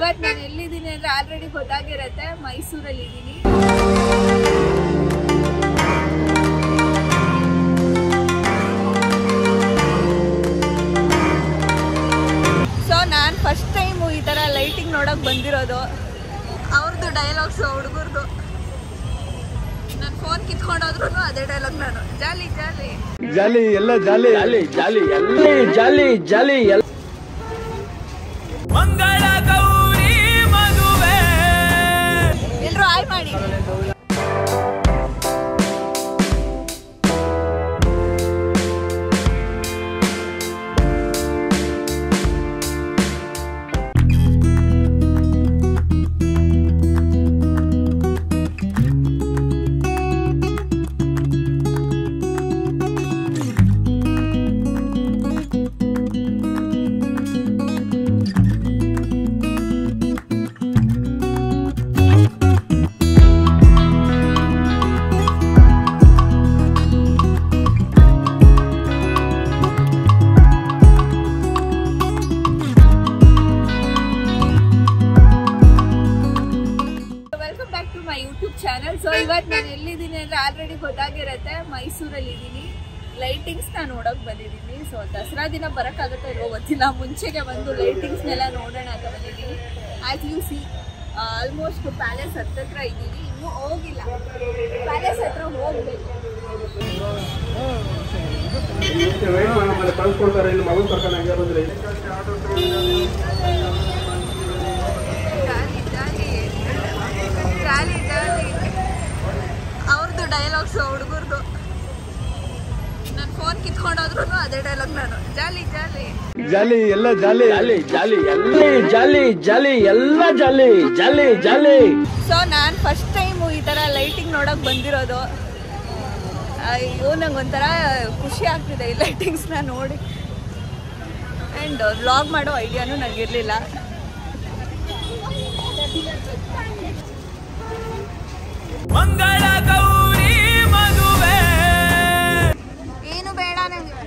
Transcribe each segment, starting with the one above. ಇವತ್ ನಾನು ಎಲ್ಲಿದ್ದೀನಿ ಅಂದ್ರೆ ಆಲ್ರೆಡಿ ಗೊತ್ತಾಗಿರುತ್ತೆ ಮೈಸೂರಲ್ಲಿ ಇದ್ದೀನಿ ಸೋ ನಾನು ಫಸ್ಟ್ ಟೈಮ್ ಈ ತರ ಲೈಟಿಂಗ್ ನೋಡಕ್ಕೆ ಬಂದಿರೋದು ಅವರದು ಡೈಲಾಗ್ಸ್ ಹುಡುಗರದು ನಾನು ಫೋನ್ ಕಿತ್ಕೊಂಡು ಹೋದ್ರೂ ಅದೇ ಡೈಲಾಗ್ ನಾನು ಜಾಲಿ ಜಾಲಿ ಜಾಲಿ ಎಲ್ಲ ಜಾಲಿ ಜಾಲಿ ಜಾಲಿ ಎಲ್ಲ ಜಾಲಿ ಜಾಲಿ ಆಲ್ರೆಡಿ ಗೊತ್ತಾಗಿರುತ್ತೆ ಮೈಸೂರಲ್ಲಿ ಇದ್ದೀನಿ ಲೈಟಿಂಗ್ಸ್ ನಾನು ನೋಡೋಕೆ ಬಂದಿದ್ದೀನಿ ಸೋ ದಸರಾ ದಿನ ಬರಕಾಗುತ್ತೆ ಇರೋ ಗೊತ್ತಿಲ್ಲ ಮುಂಚೆಗೆ ಬಂದು ಲೈಟಿಂಗ್ಸ್ ನೆಲ್ಲ ನೋಡೋಣ ಅಂತ ಬಂದಿದ್ದೀನಿ as you see almost palace ಹತ್ತಿರ ಇದ್ದೀನಿ ಇನ್ನೂ ಹೋಗಿಲ್ಲ ಪ್ಯಾಲೇಸ್ ಹತ್ರ ಹೋಗಬೇಕು ಡೈಲಾಗ್ಸ್ ಹುಡುಗರದು ನಾನು ಫೋನ್ ಕಿತ್ಕೊಂಡು ಹೋದ್ರೂ ಅದೇ ಡೈಲಾಗ್ ನಾನು ಜಾಲಿ ಜಾಲಿ ಜಾಲಿ ಎಲ್ಲ ಜಾಲಿ ಜಾಲಿ ಜಾಲಿ ಎಲ್ಲ ಜಾಲಿ ಜಾಲಿ ಎಲ್ಲ ಜಾಲಿ ಜಾಲಿ ಜಾಲಿ ಸೋ ನಾನು ಫಸ್ಟ್ ಟೈಮ್ ಈ ತರ ಲೈಟಿಂಗ್ ನೋಡಕ್ಕೆ ಬಂದಿರೋದು ಅಯ್ಯೋ ನಂಗೊಂಥರ ಖುಷಿ ಆಗ್ತಿದೆ ಈ ಲೈಟಿಂಗ್ಸ್ನ ನೋಡಿ ಆ್ಯಂಡ್ ವ್ಲಾಗ್ ಮಾಡೋ ಐಡಿಯಾನು ನನಗಿರಲಿಲ್ಲ ಮಂಗಳ ಗೌರಿ ಮದುವೆ ಏನು ಬೇಡ ನನಗೆ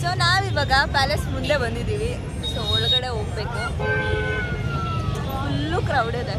सो नाविवाग ಪ್ಯಾಲೇಸ್ ಮುಂದೆ ಬಂದಿದ್ದೀವಿ ಸೊ ಒಳಗಡೆ ಹೋಗಬೇಕು ಫುಲ್ಲು ಕ್ರೌಡ್ ಇದೆ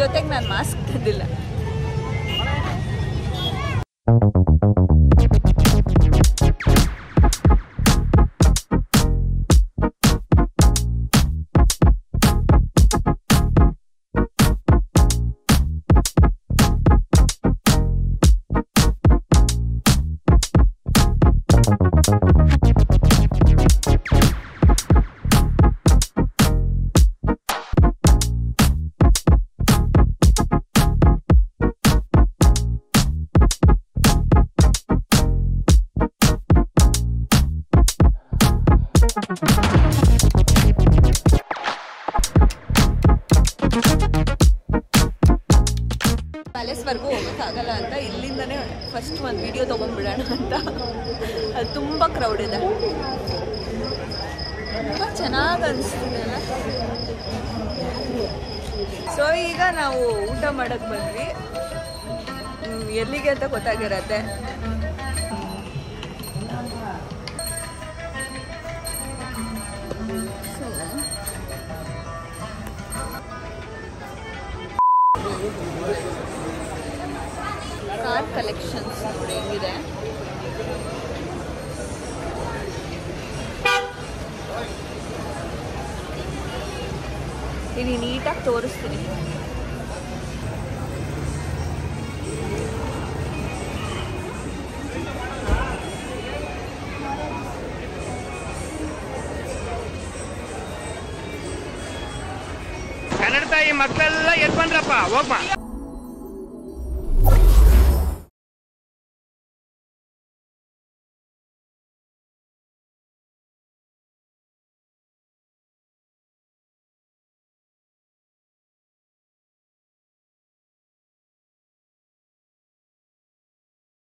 ಜೊತೆಗೆ ನಾನು ಮಾಸ್ಕ್ ತಂದಿಲ್ಲ ಪ್ಯಾಲೇಸ್ವರೆಗೂ ಹೋಗೋಕ್ಕಾಗಲ್ಲ ಅಂತ ಇಲ್ಲಿಂದನೇ ಫಸ್ಟ್ ಒಂದು ವಿಡಿಯೋ ತೊಗೊಂಡ್ಬಿಡೋಣ ಅಂತ ಅದು ತುಂಬ ಕ್ರೌಡ್ ಇದೆ ತುಂಬ ಚೆನ್ನಾಗಿ ಅನಿಸ್ತಿದೆ ಸೊ ಈಗ ನಾವು ಊಟ ಮಾಡೋಕ್ಕೆ ಬಂದ್ವಿ ಎಲ್ಲಿಗೆ ಅಂತ ಗೊತ್ತಾಗಿರತ್ತೆ ಕಲೆಕ್ಷನ್ಸ್ ನೋಡಿ ಇದೆ ಇಲ್ಲಿ ನೀಟಾಗಿ ತೋರಿಸ್ತೀನಿ ಕನ್ನಡದ ಈ ಮಕ್ಕಳೆಲ್ಲ ಎದ್ಬಂದ್ರಪ್ಪ ಹೋಗ್ಬಾ